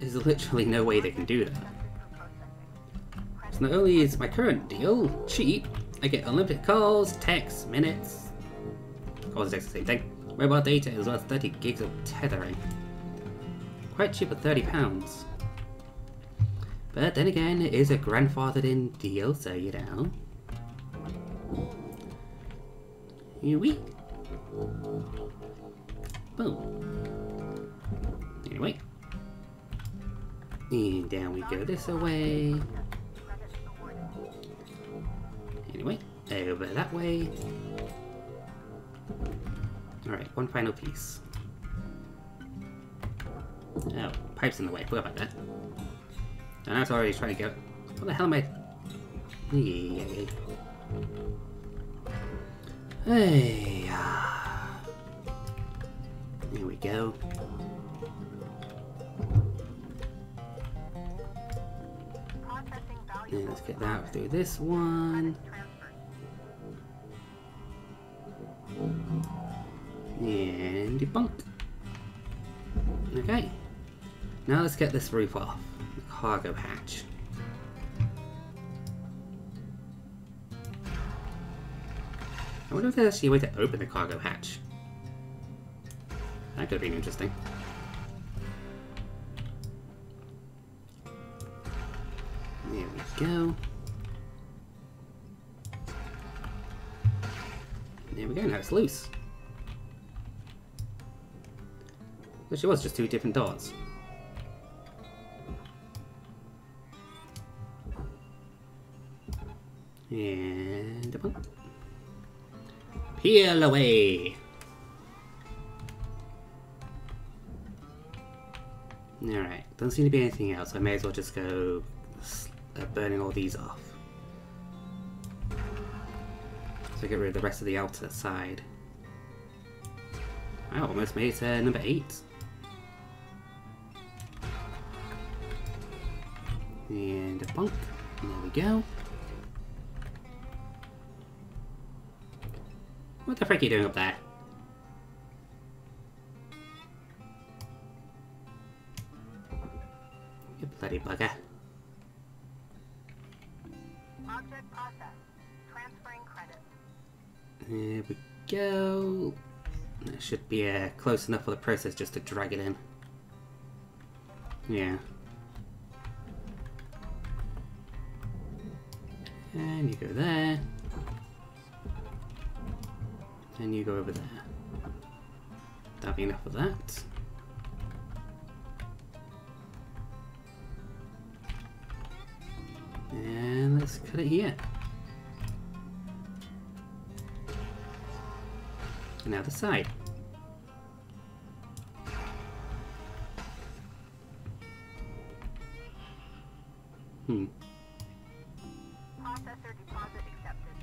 There's literally no way they can do that. So not only is my current deal cheap, I get unlimited calls, texts, minutes. Calls and texts the same thing. Mobile data as well as 30 gigs of tethering. Quite cheap at £30. But then again, it is a grandfathered-in deal, so you know. Here we. Boom. Anyway. And down we go this away. Anyway, over that way. Alright, one final piece. Oh, pipe's in the way, forgot about that. And I was already trying to go. What the hell am I? Yeah. Hey. Here we go. Yeah, let's get that through this one. And debunk. Okay. Now let's get this roof off. The cargo hatch. I wonder if there's actually a way to open the cargo hatch. That could have been interesting. There we go. There we go, now it's loose. Which it was just two different doors. And a bump. Peel away! Alright, doesn't seem to be anything else, I may as well just go burning all these off. So get rid of the rest of the outside. I almost made it to number 8. And a bonk. There we go. What the frick are you doing up there? You bloody bugger. Object process. Transferring credit. There we go. That should be close enough for the process just to drag it in. Yeah. And you go there. And you go over there. That'll be enough of that. And let's cut it here. And now the side. Processor deposit accepted.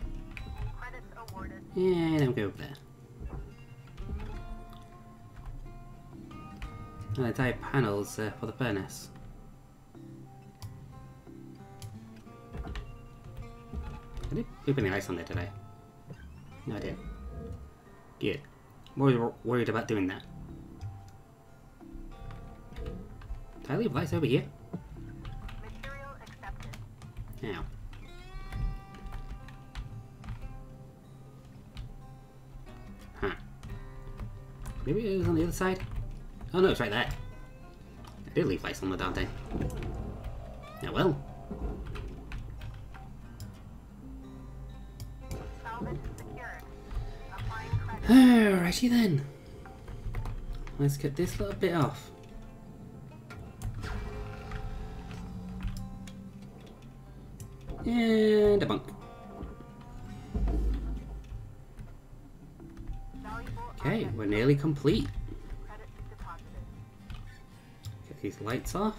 Credits awarded. And I'll go over there. And the entire panel's for the furnace. I didn't keep any ice on there today. No, I didn't. Good. Worried about doing that. Did I leave lights over here? Material accepted. Now. Maybe it was on the other side? Oh no, it's right there. I did leave lights on the Dante. Oh well. Alrighty then. Let's cut this little bit off. And a bunk. Okay, we're nearly complete. Get these lights off.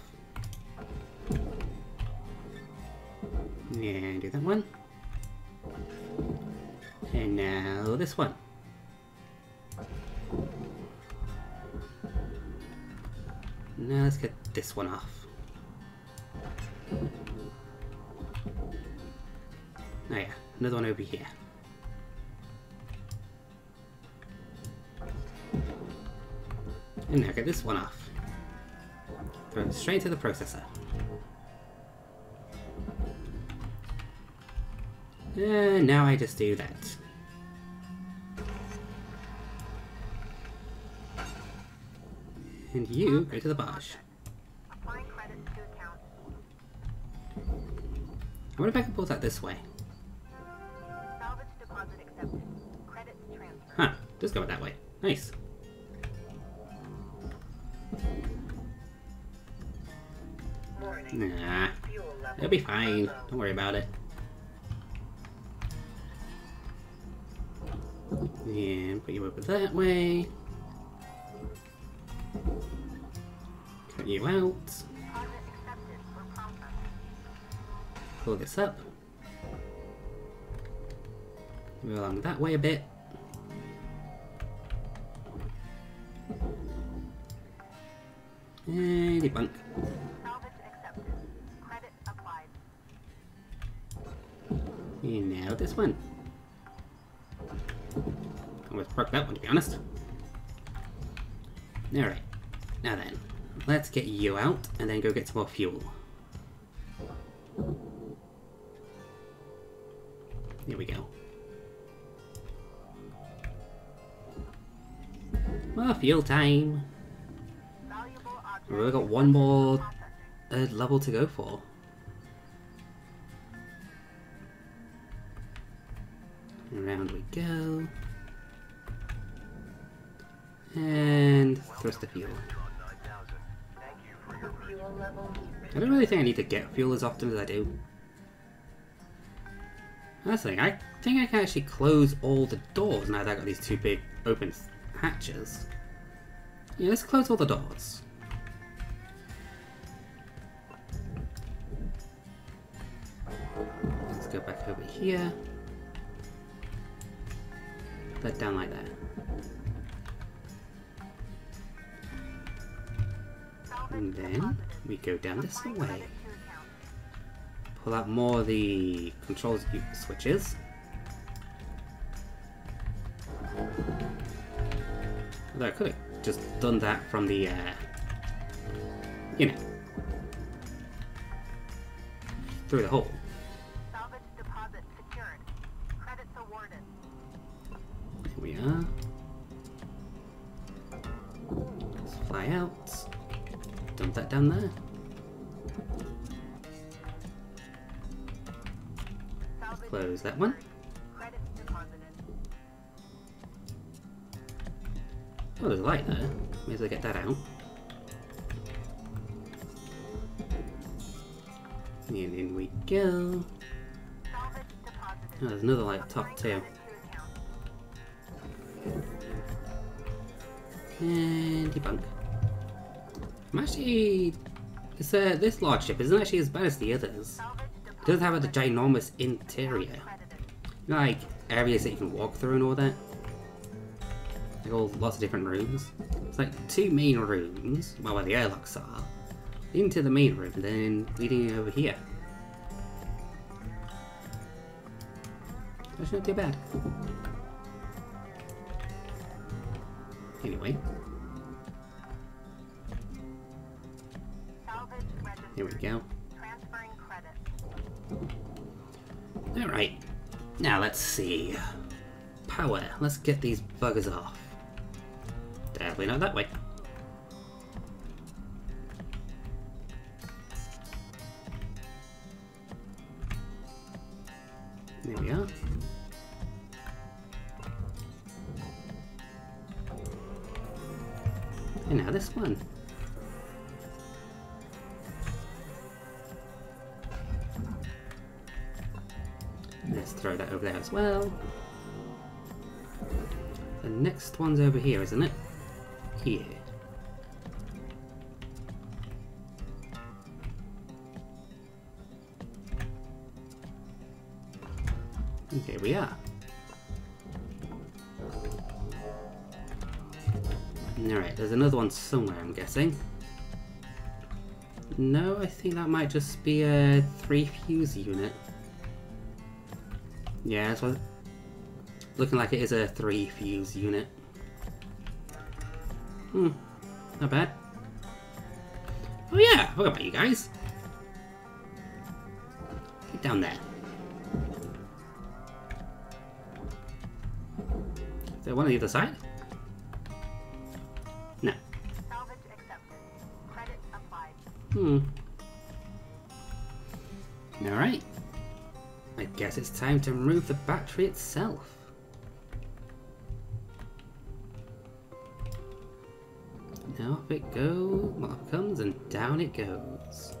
And do that one. And now this one. Now let's get this one off. Oh yeah, another one over here. And now get this one off. Throw it straight to the processor. And now I just do that. And you go to the barge. Applying credits to account. I wonder if I can pull that this way. Salvage deposit accepted. Credits transfer. Huh, just go it that way. Nice. Nah, it'll be fine. Don't worry about it. And put you over that way. Cut you out. Pull this up. Move along that way a bit. And debunk. And now this one. Almost broke that one, to be honest. Alright. Now then, let's get you out, and then go get some more fuel. Here we go. Well, fuel time! We've only got one more level to go for. Around we go. And thrust the fuel. I don't really think I need to get fuel as often as I do. That's the thing, I think I can actually close all the doors now that I've got these two big open hatches. Yeah, let's close all the doors. Let's go back over here. Put it down like that. And then we go down this way. Pull out more of the controls switches. Although I could have just done that from the, you know, through the hole. Salvage deposit secured. Credits awarded. Here we are. Let's fly out. Dump that down there. Close that one. Oh, there's a light there. May as well get that out. And in we go. Oh, there's another light up top too. And debunk. I'm actually... this large ship isn't actually as bad as the others. It doesn't have a ginormous interior. You know, like, areas that you can walk through and all that. Like, lots of different rooms. It's like two main rooms, well, where the airlocks are. Into the main room, and then leading over here. That's not too bad. Anyway. Here we go. Transferring credit. Alright. Now let's see. Power. Let's get these buggers off. Definitely not that way. There we are. And now this one. Throw that over there as well. The next one's over here, isn't it? Here. And here we are. Alright, there's another one somewhere, I'm guessing. No, I think that might just be a 3 fuse unit. Yeah, that's what, looking like it is a 3 fuse unit. Not bad. Oh yeah, what about you guys? Get down there. Is there one on the other side? No. Salvage accepted. Credit applied. Alright. I guess it's time to remove the battery itself. Now up it goes, well, up comes and down it goes.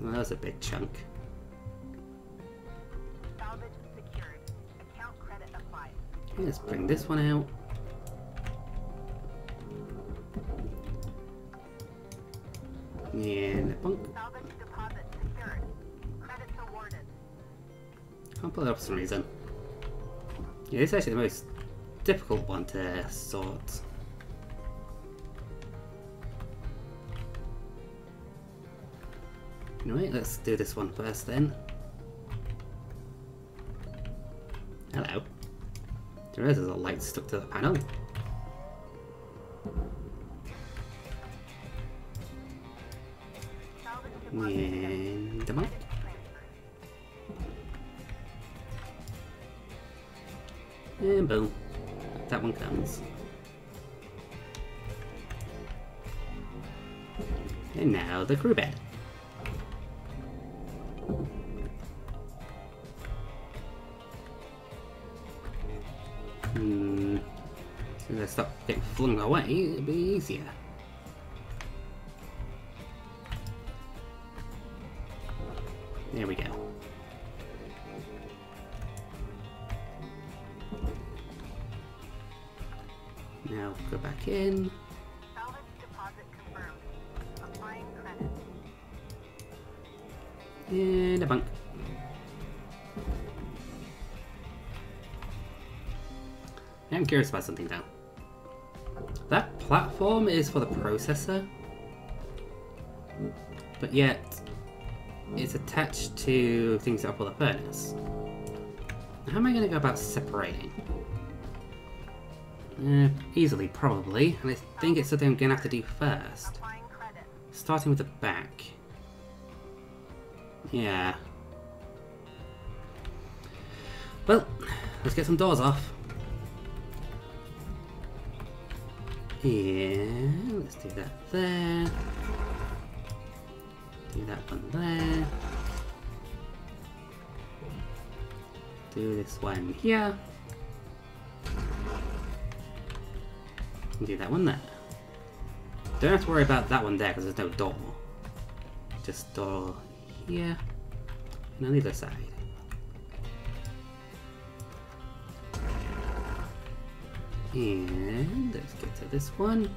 Well, that was a big chunk. Salvage secured. Account credit applied. Let's bring this one out. And bunk. Salvage deposit secured. Credits awarded. I'll pull it up for some reason. Yeah, this is actually the most difficult one to sort. Anyway, let's do this one first then. Hello. There is a light stuck to the panel. And the mic. And boom. That one comes. And now the crew bed. So if I stop getting flung away, it'd be easier. There we go. Now go back in. Salvage deposit confirmed. Applying credit. And a bunk. I'm curious about something now. That platform is for the processor, but yet it's attached to things that are for the furnace. How am I going to go about separating? Easily, probably, and I think it's something I'm going to have to do first. Starting with the back. Yeah. Well, let's get some doors off. Yeah, let's do that there. Do that one there. Do this one here. And do that one there. Don't have to worry about that one there because there's no door. Just door here and on the other side. And let's get to this one.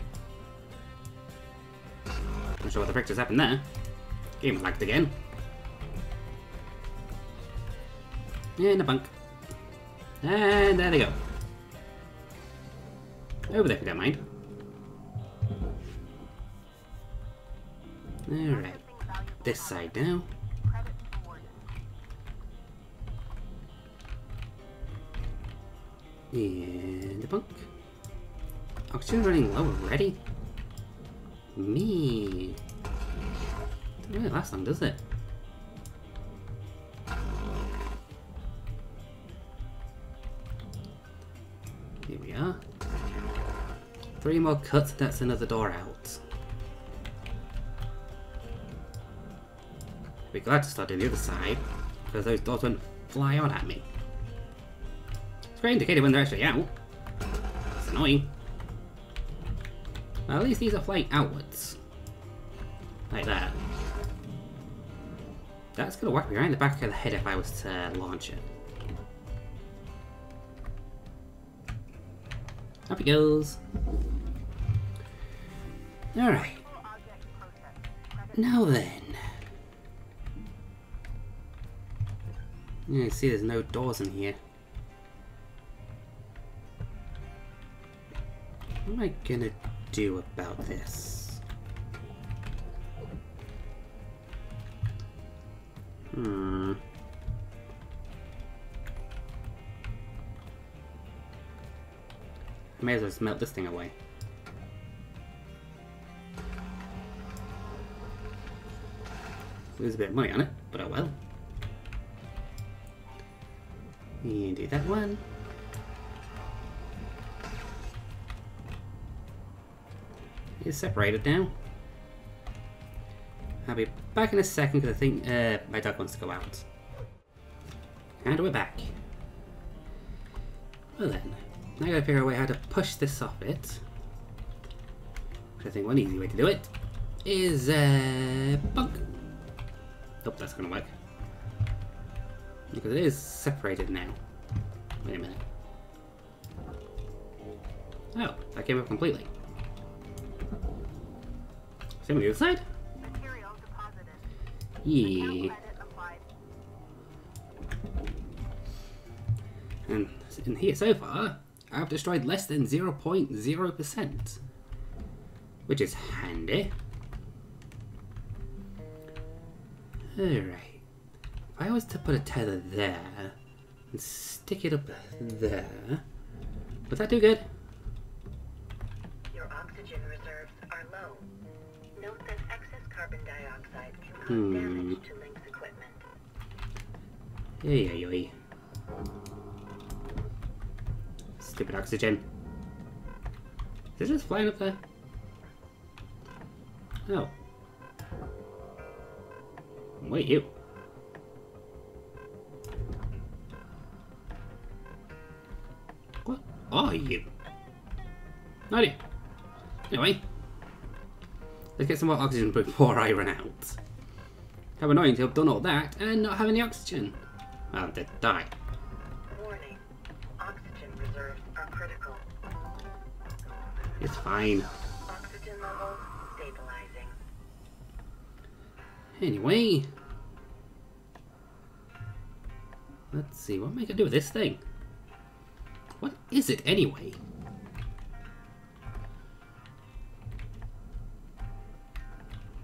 Not sure what the pictures happened there. Game lagged again. And a bunk. And there they go. Over there if you don't mind. Alright. This side now. And a bunk. Oxygen's running low already. Me. Doesn't really last long, does it? Here we are. 3 more cuts, that's another door out. I'd be glad to start on the other side, because those doors wouldn't fly on at me. It's very indicated when they're actually out. It's annoying. Well, at least these are flying outwards. Like that. That's gonna whack me right in the back of the head if I was to launch it. Up it goes. Alright. Now then. You can see there's no doors in here. What am I gonna do about this? I may as well just melt this thing away. Lose a bit of money on it, but oh well. You do that one. It's separated now. I'll be back in a second because I think my dog wants to go out. And we're back. Well then, now I gotta figure out a way how to push this off it. Which I think one easy way to do it is bunk. Hope that's gonna work. Because it is separated now. Wait a minute. Oh, that came up completely. Same on the other side? Yeah. And in here so far, I've destroyed less than 0.0%. Which is handy. Alright. If I was to put a tether there and stick it up there, would that do good? Your oxygen reserves are low. Note that excess carbon dioxide can cause damage to Link's equipment. Yay. Stupid oxygen. Is it just flying up there? Oh. Wait, you. What are you? No idea. Anyway. Let's get some more oxygen before I run out. How annoying to have done all that and not have any oxygen. Well, they die. Warning. Oxygen reserves are critical. It's fine. Oxygen levels stabilizing. Anyway. Let's see, what am I gonna do with this thing? What is it anyway?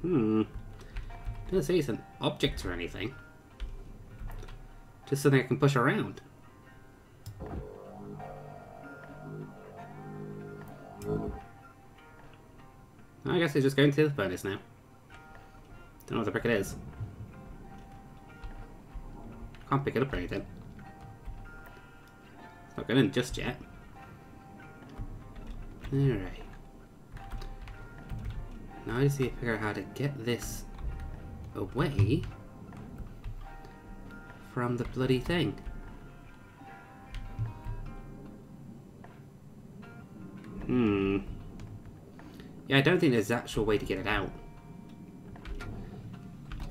Doesn't say it's an object or anything. Just something I can push around. I guess it's just going to the furnace now. Don't know what the frick it is. Can't pick it up or anything. It's not going in just yet. Alright. Now I just need to figure out how to get this away from the bloody thing. Yeah, I don't think there's an actual way to get it out.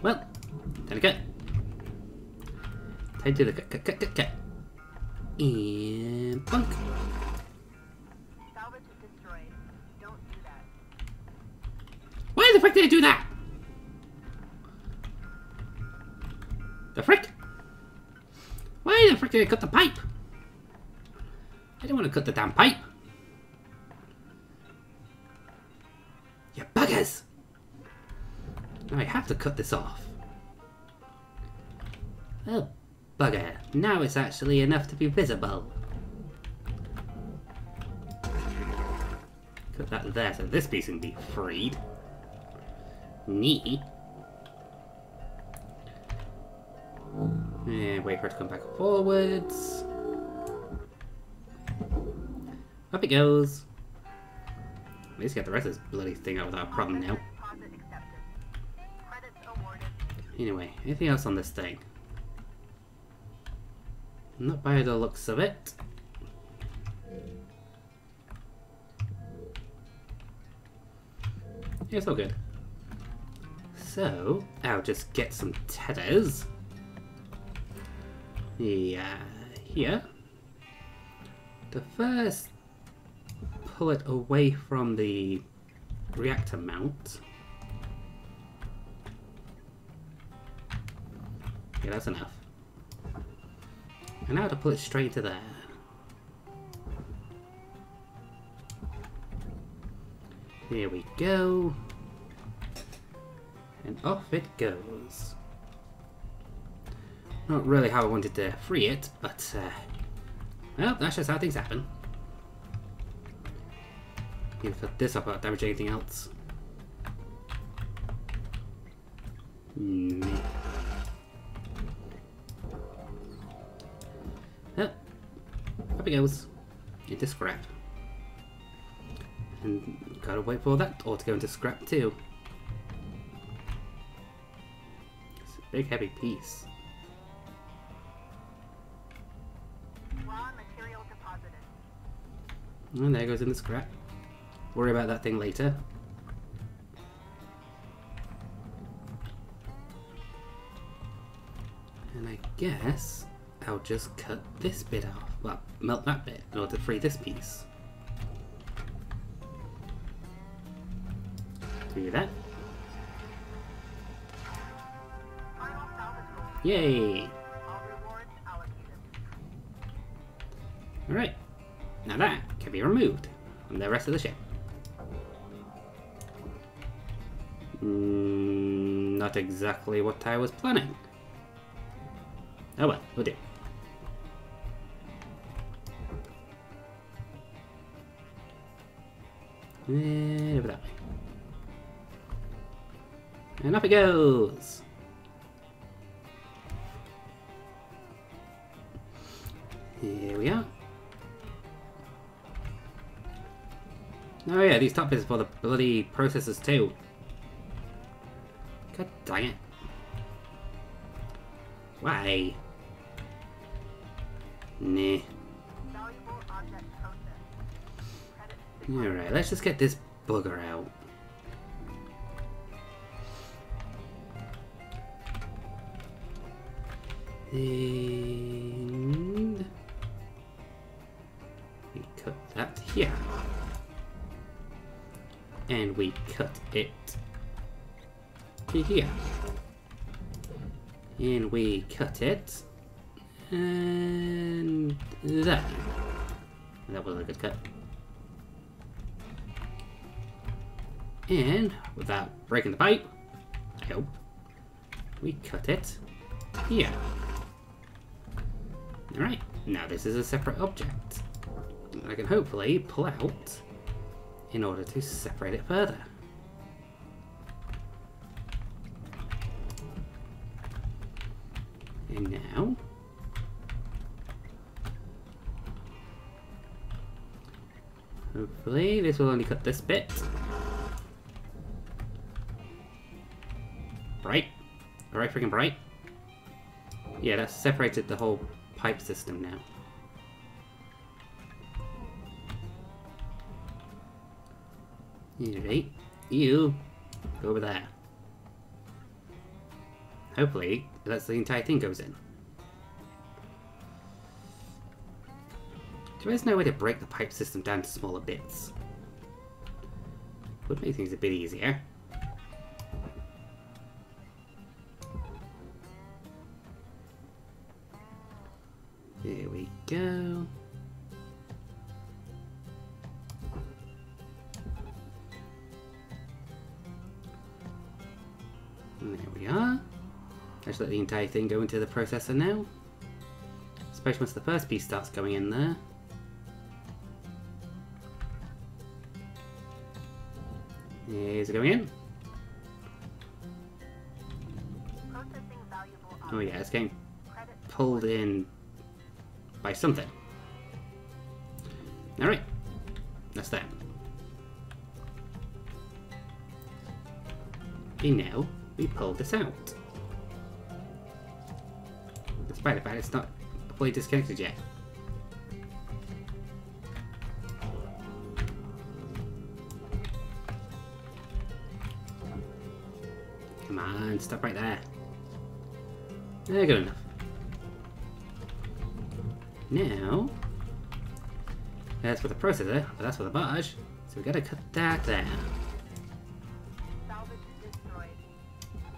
Well, time to cut. Time to the cut. And bunk. Why the frick did I do that? The frick? Why the frick did I cut the pipe? I didn't want to cut the damn pipe. You buggers! Now I have to cut this off. Oh, bugger. Now it's actually enough to be visible. Cut that there so this piece can be freed. Neat. And wait for it to come back forwards. Up it goes. At least get the rest of this bloody thing out without a problem now. Anyway, anything else on this thing? Not by the looks of it. Yeah, it's all good. So, I'll just get some tedders. Yeah, here. To first pull it away from the reactor mount. Yeah, that's enough. And now to pull it straight to there. Here we go. And off it goes. Not really how I wanted to free it, but well, that's just how things happen. You can cut this up without damaging anything else. Neat. Up it goes. Get to scrap. And gotta wait for that door to go into scrap too. It's a big heavy piece. Raw material deposited. And there goes in the scrap. Worry about that thing later. And I guess I'll just cut this bit off. Well, melt that bit in order to free this piece. Do that. Yay! Alright. Now that can be removed from the rest of the ship. Not exactly what I was planning. Oh well, we'll do. And over that way. And up it goes! Here we are. Oh yeah, these top bits are for the bloody processors too. God dang it. Why? Nah. Alright, let's just get this bugger out. And we cut that here. And we cut it to here. And we cut it. And there. That wasn't a good cut. And without breaking the pipe, I hope, we cut it here. Alright, now this is a separate object. I can hopefully pull out in order to separate it further. And now, hopefully this will only cut this bit. Bright? Alright, freaking bright? Yeah, that's separated the whole pipe system now. Alright, you go over there. Hopefully, that's the entire thing goes in. So there's no way to break the pipe system down to smaller bits. Would make things a bit easier. There we go. And there we are. Let's let the entire thing go into the processor now. Especially once the first piece starts going in there. Here's it going in. Oh yeah, it's getting pulled in by something. Alright, that's that. And now we pull this out. Despite the fact it's not fully disconnected yet. Come on, stop right there. Good enough. Now, that's for the processor, but that's for the barge, so we gotta cut that there. Salvage destroyed.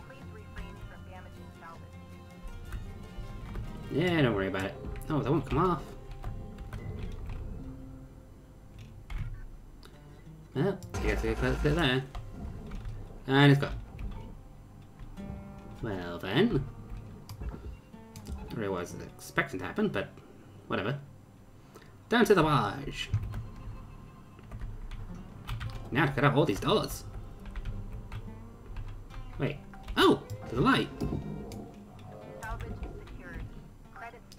Please refrain from damaging salvage. Yeah, don't worry about it. Oh, that won't come off. Well, I guess we gotta put it there. And it's gone. Well then, I really wasn't expecting to happen, but whatever. Down to the barge. Now to cut out all these dollars. Wait. Oh! to the light.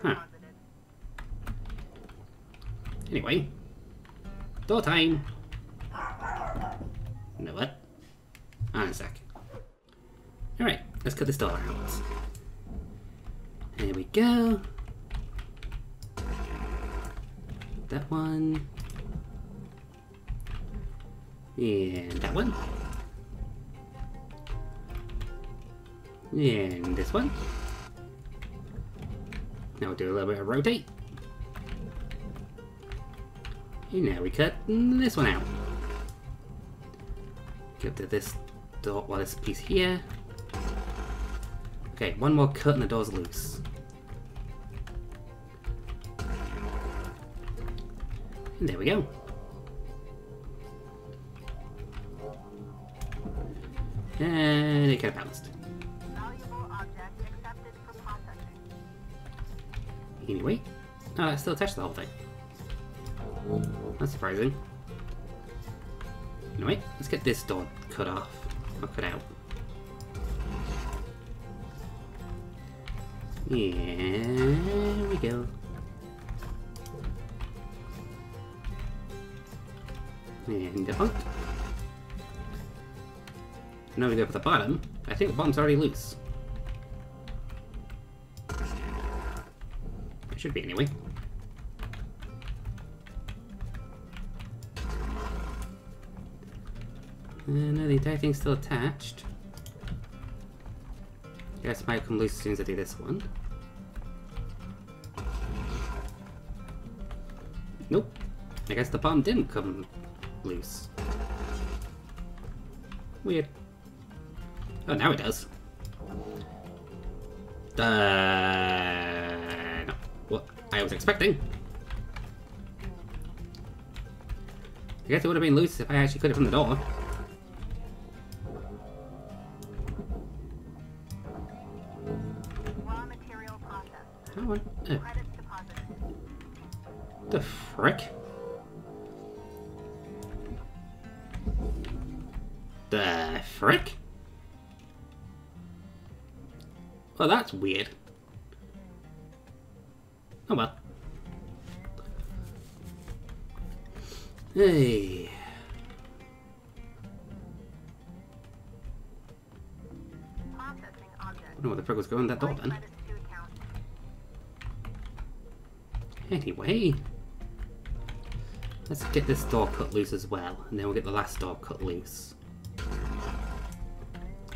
Huh. Anyway. Door time! You know what? Hang on a sec. Alright, let's cut this door out. There we go. That one. And that one. And this one. Now we'll do a little bit of rotate. And now we cut this one out. Go to this door, well, this piece here. Okay, one more cut and the door's loose. And there we go. And it kind of balanced. Anyway, oh, I still attached the whole thing. That's surprising. Anyway, let's get this door cut off, or cut out. Here we go. And debunked. Now we go for the bottom. I think the bottom's already loose. It should be anyway. No, the entire thing's still attached. I guess it might come loose as soon as I do this one. Nope. I guess the bomb didn't come loose. Weird. Oh, now it does. No. What I was expecting. I guess it would have been loose if I actually cut it from the door. The frick? The frick? Well, that's weird. Oh well. Hey. I don't know what the frick was going on that door then. Anyway, let's get this door cut loose as well, and then we'll get the last door cut loose.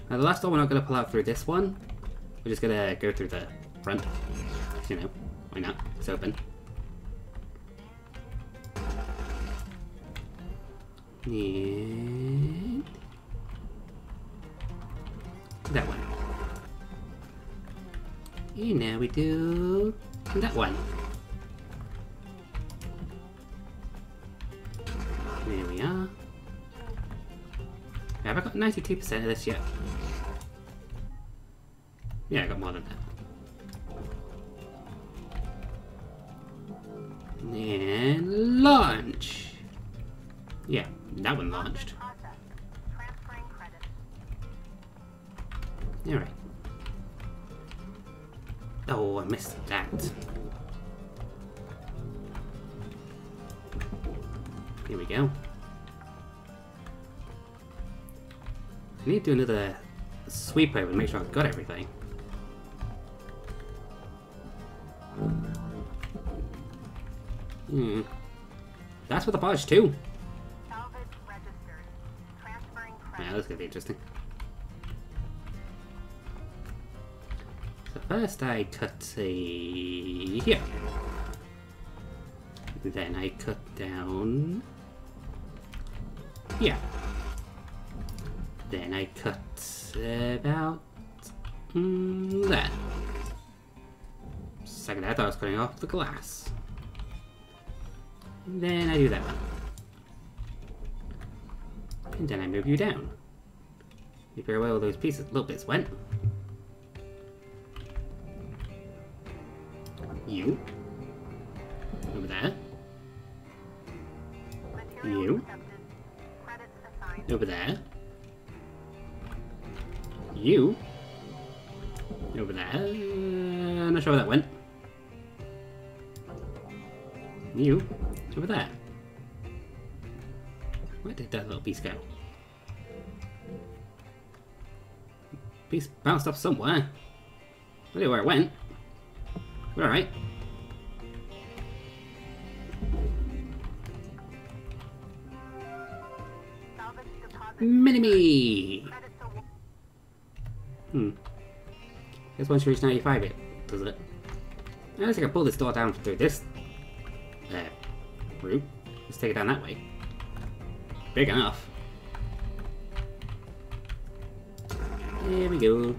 Now the last door we're not going to pull out through this one, we're just going to go through the front, you know, why not, it's open. And that one. And now we do that one. There we are. Have I got 92% of this yet? Yeah, I got more than that. And launch! Yeah, that one launched. Alright. Oh, I missed that. Here we go. I need to do another sweep over to make sure I've got everything. Hmm. That's with the bodge too. Yeah, that's gonna be interesting. So first I cut a... here. Then I cut down... yeah. Then I cut about there. Second, I thought I was cutting off the glass. And then I do that one. And then I move you down. You very well those pieces, little bits went. You. Over there. You. Over there. You. over there. I'm not sure where that went. You. It's over there. Where did that little beast go? Beast bounced off somewhere. I don't know where it went. But alright. Mini-me! Guess once you reach 95 it does it. I guess I can pull this door down through this route. Let's take it down that way. Big enough. There we go.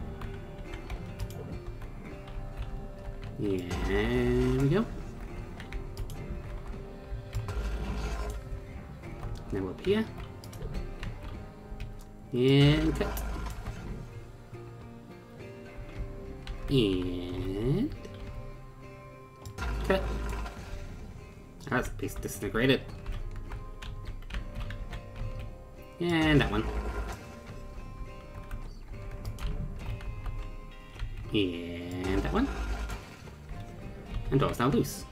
Yeah, there we go. Now up here. And cut. And cut. That's a piece disintegrated. And that one. And that one. And door's now loose.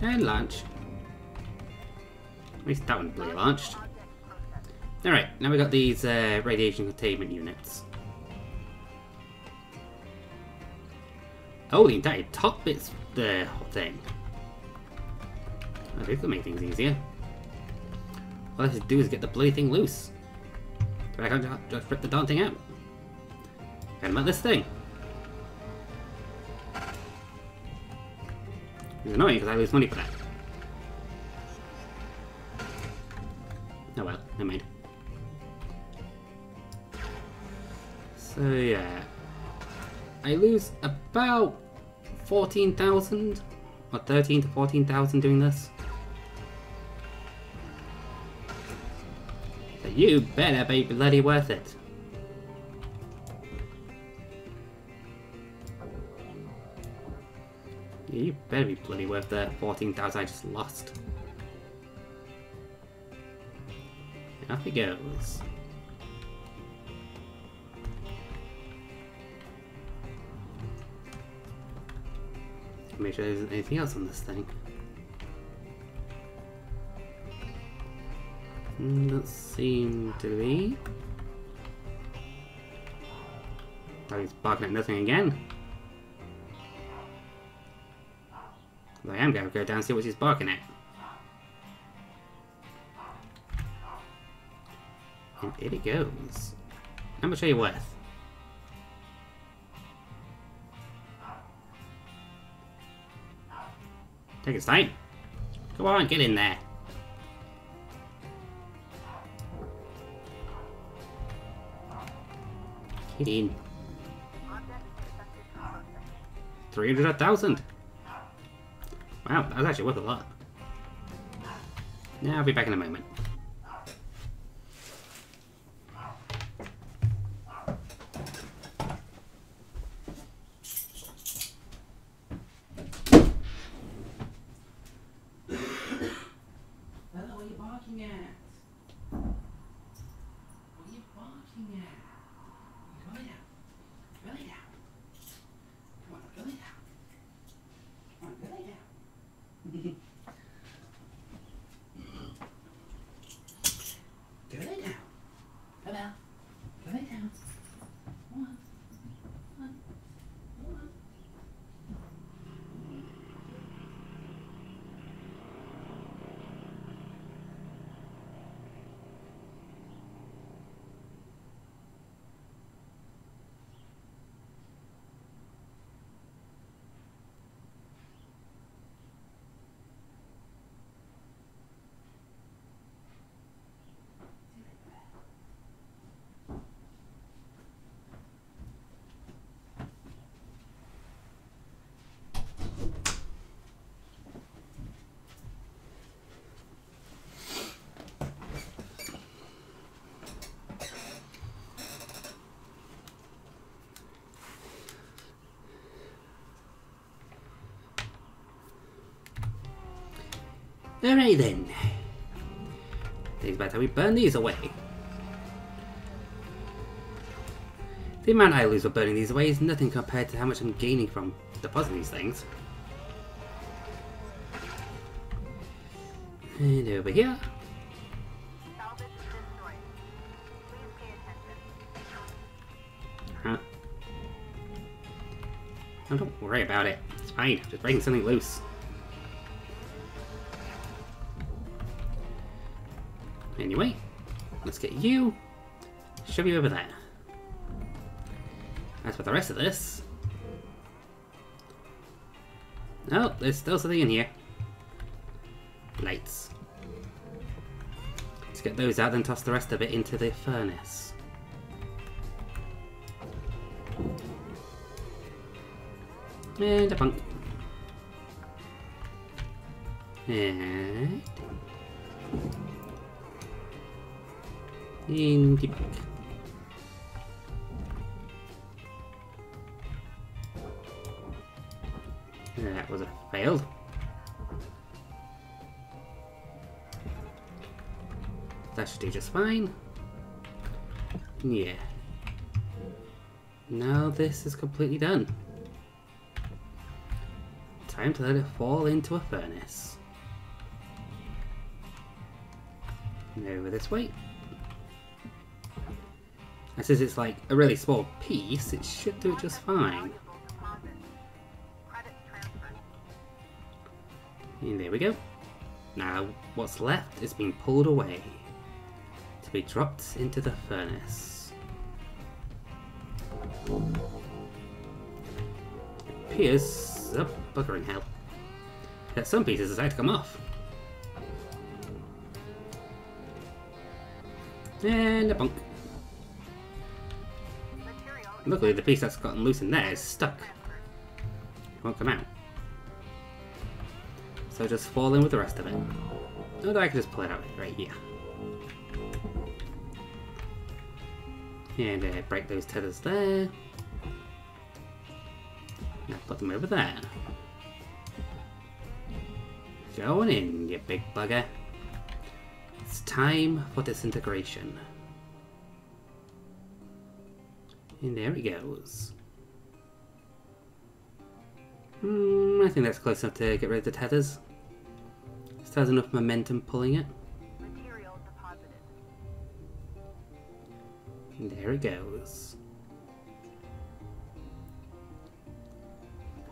And launch. At least that one bloody launched. Alright, now we got these radiation containment units. Oh, the entire top bit's the whole thing. Oh, this will make things easier. All I have to do is get the bloody thing loose. But I can't just rip the darn thing out. What about this thing? It's annoying because I lose money for that. Oh well, never mind. So yeah, I lose about 14,000 or 13,000 to 14,000 doing this. So you better be bloody worth it. Yeah, you better be bloody worth the 14,000 I just lost. Off it goes. Make sure there isn't anything else on this thing. Doesn't seem to be. Doggy's barking at nothing again. I am going to go down and see what she's barking at. And there it goes. How much are you worth? Take its time. Come on, get in there. Get in. 300,000. Wow, that was actually worth a lot. Now I'll be back in a moment. Alright then. Things about how we burn these away. The amount I lose by burning these away is nothing compared to how much I'm gaining from depositing these things. And over here. Huh. Oh, don't worry about it. It's fine. I'm just breaking something loose. Anyway, let's get you. Shove you over there. As for the rest of this... Oh, there's still something in here. Lights. Let's get those out and toss the rest of it into the furnace. And a punk. And... in the punk. That was a fail. That should do just fine. Yeah. Now this is completely done. Time to let it fall into a furnace. Over this way. And since it's like a really small piece, it should do just fine. And there we go. Now, what's left is being pulled away to be dropped into the furnace. It appears... oh, buggering hell. That some pieces decide to come off. And a bonk. Luckily, the piece that's gotten loose in there is stuck. It won't come out. So just fall in with the rest of it. Oh, I can just pull it out right here. And break those tethers there. Now put them over there. Go on in, you big bugger. It's time for disintegration. And there he goes. I think that's close enough to get rid of the tethers. Still has enough momentum pulling it. Material deposited. And there it goes.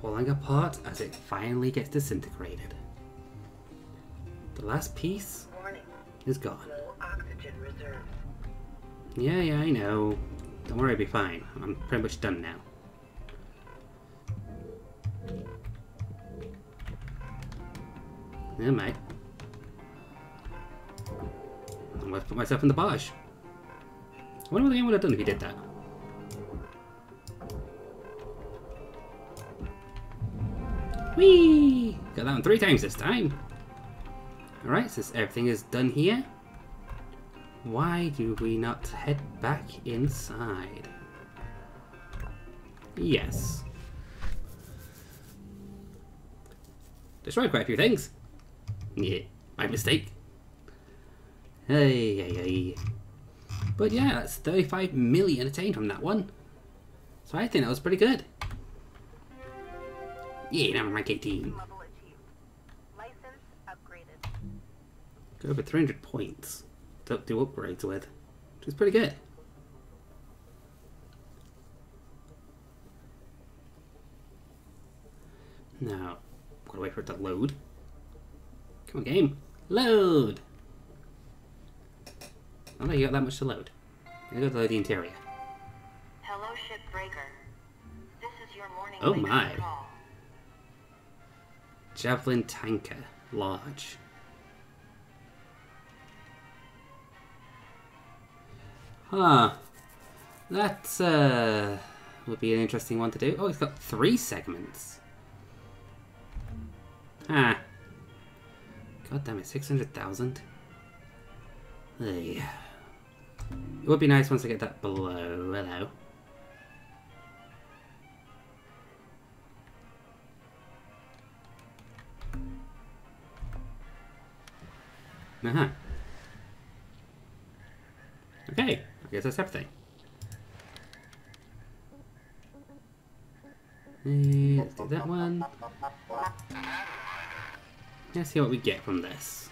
Falling apart as it finally gets disintegrated. The last piece is gone. Low oxygen reserves. Yeah, I know. Don't worry, it'll be fine. I'm pretty much done now. Yeah, mate. I'm gonna put myself in the barge. I wonder what the game would have done if he did that. Whee! Got that one 3 times this time. Alright, since everything is done here, why do we not head back inside? Yes. Destroyed quite a few things. Yeah, my mistake. Hey. But yeah, that's 35 million attained from that one. So I think that was pretty good. Yeah, now I'm rank 18. License upgraded. Got over 300 points to do upgrades with, which is pretty good. Now, gotta wait for it to load. Come on, game. Load! I don't know you got that much to load. I'm gonna go to load the interior. Hello, Shipbreaker. This is your morning call. Oh my. Javelin tanker. Large. Huh. That, would be an interesting one to do. Oh, it's got 3 segments. Ah. God damn it, 600,000. Yeah. It would be nice once I get that below. Hello. Uh-huh. Okay, I guess that's everything. Let's do that one. Let's see what we get from this.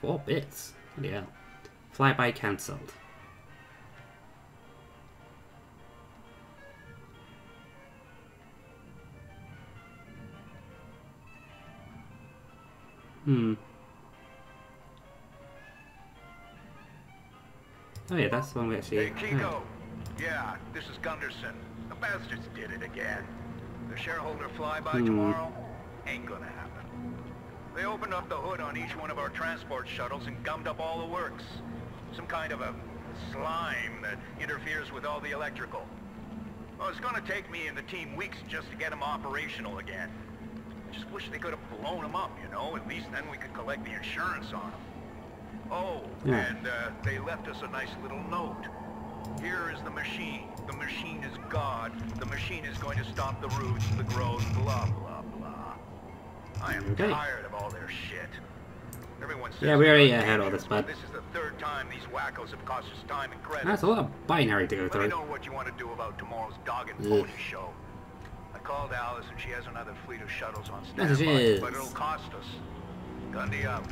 4 bits. Bloody hell. Flyby cancelled. Oh yeah, that's the one we actually... Hey, Kiko. Yeah, this is Gunderson. The bastards did it again. The shareholder flyby tomorrow ain't gonna happen. They opened up the hood on each one of our transport shuttles and gummed up all the works. Some kind of a slime that interferes with all the electrical. Well, it's gonna take me and the team weeks just to get them operational again. I just wish they could have blown them up, you know? At least then we could collect the insurance on them. Oh, yeah. And they left us a nice little note. Here is the machine. The machine is God. The machine is going to stop the roots, the growth, blah, blah, blah. I am tired of all their shit. Everyone says... Yeah, we already had all this, but... This is the third time these wackos have cost us time and credit. That's a lot of binary to go through. I know what you want to do about tomorrow's dog and pony show. I called Alice and she has another fleet of shuttles on standby, but it'll cost us. Gundy out.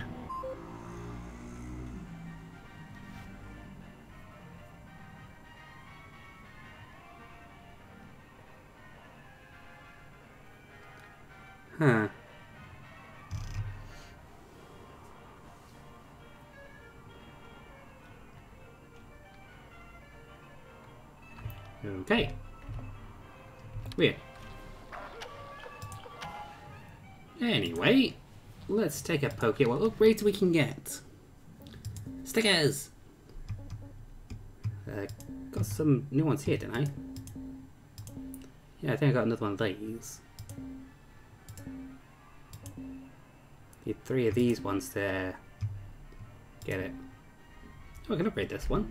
Huh. Okay. Weird. Anyway, let's take a poke at what upgrades we can get. Stickers! Got some new ones here, didn't I? Yeah, I think I got another one of these. Need 3 of these ones to get it. Oh, I can upgrade this one.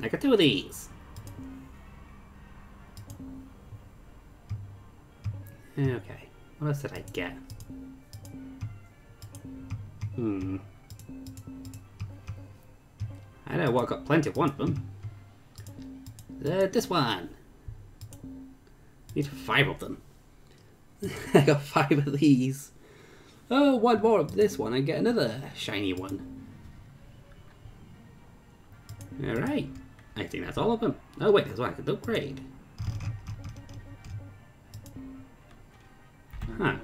I got 2 of these. Okay, what else did I get? I know what got plenty of one of them. This one. Need 5 of them. I got 5 of these. Oh, 1 more of this one and get another shiny one. Alright. I think that's all of them. Oh wait, there's one I could upgrade. Huh.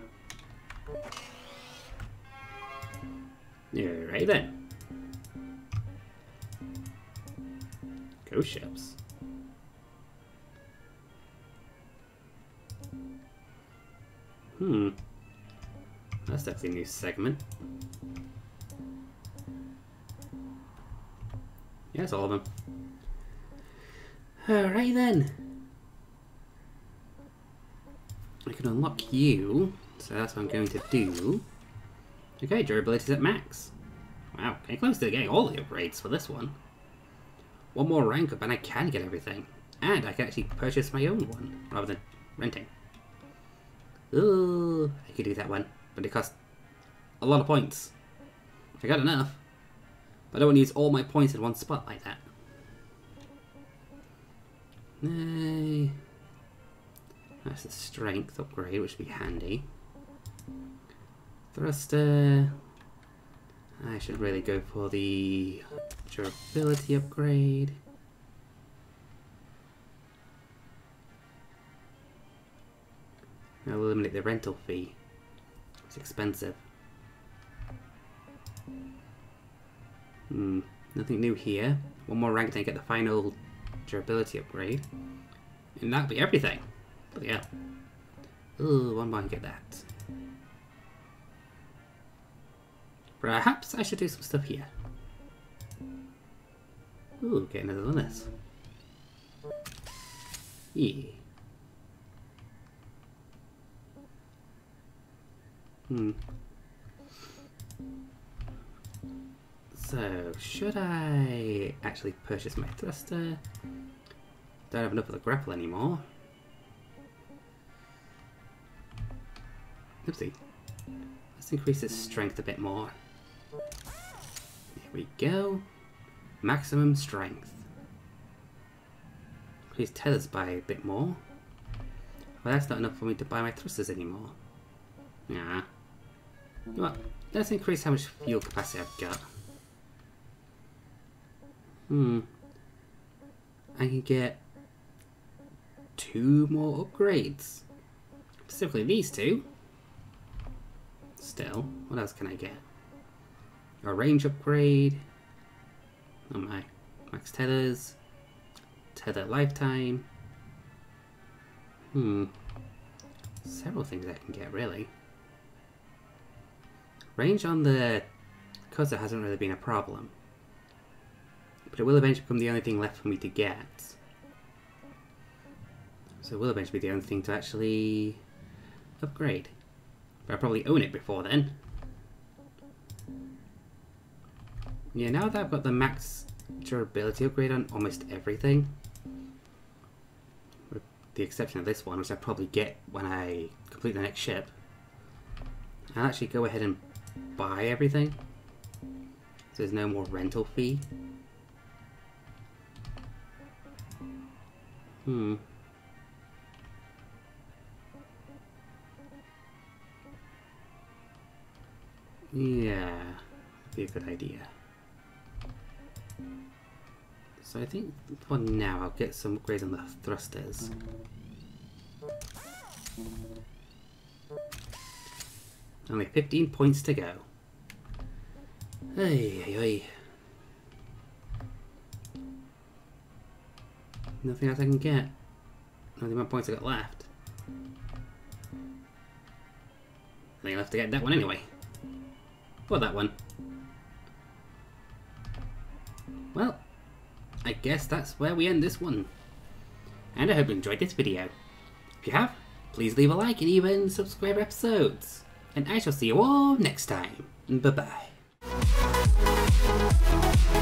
Alright then. Ghost ships. That's definitely a new segment. Yeah, that's all of them. Alright then. I can unlock you, so that's what I'm going to do. Okay, durability's at max. Wow, getting close to getting all the upgrades for this one. 1 more rank up and I can get everything. And I can actually purchase my own one, rather than renting. Ooh, I could do that one, but it costs a lot of points. I got enough, but I don't want to use all my points in one spot like that. Nay. That's the strength upgrade, which would be handy. Thruster. I should really go for the durability upgrade. I'll eliminate the rental fee. It's expensive. Nothing new here. 1 more rank, then I get the final durability upgrade. And that'll be everything. But yeah. Ooh, 1 more and get that. Perhaps I should do some stuff here. Ooh, get another one of this. Yeah. So, should I actually purchase my thruster? Don't have enough of the grapple anymore. Oopsie. Let's increase its strength a bit more. Here we go. Maximum strength. Please tell us by a bit more. Well, that's not enough for me to buy my thrusters anymore. Nah. Well, let's increase how much fuel capacity I've got. I can get 2 more upgrades. Specifically these 2. Still, what else can I get? A range upgrade. Oh my. Max tethers. Tether lifetime. Several things I can get, really. Range on the cutter hasn't really been a problem. But it will eventually become the only thing left for me to get. So it will eventually be the only thing to actually upgrade. But I'll probably own it before then. Yeah, now that I've got the max durability upgrade on almost everything, with the exception of this one, which I probably get when I complete the next ship, I'll actually go ahead and buy everything. So there's no more rental fee. Yeah, that'd be a good idea. So I think for now I'll get some upgrades on the thrusters. Only 15 points to go. Nothing else I can get. Not the amount of points I got left. I think I'll have to get that one anyway. Or that one. Well, I guess that's where we end this one. And I hope you enjoyed this video. If you have, please leave a like and even subscribe episodes. And I shall see you all next time. Bye bye.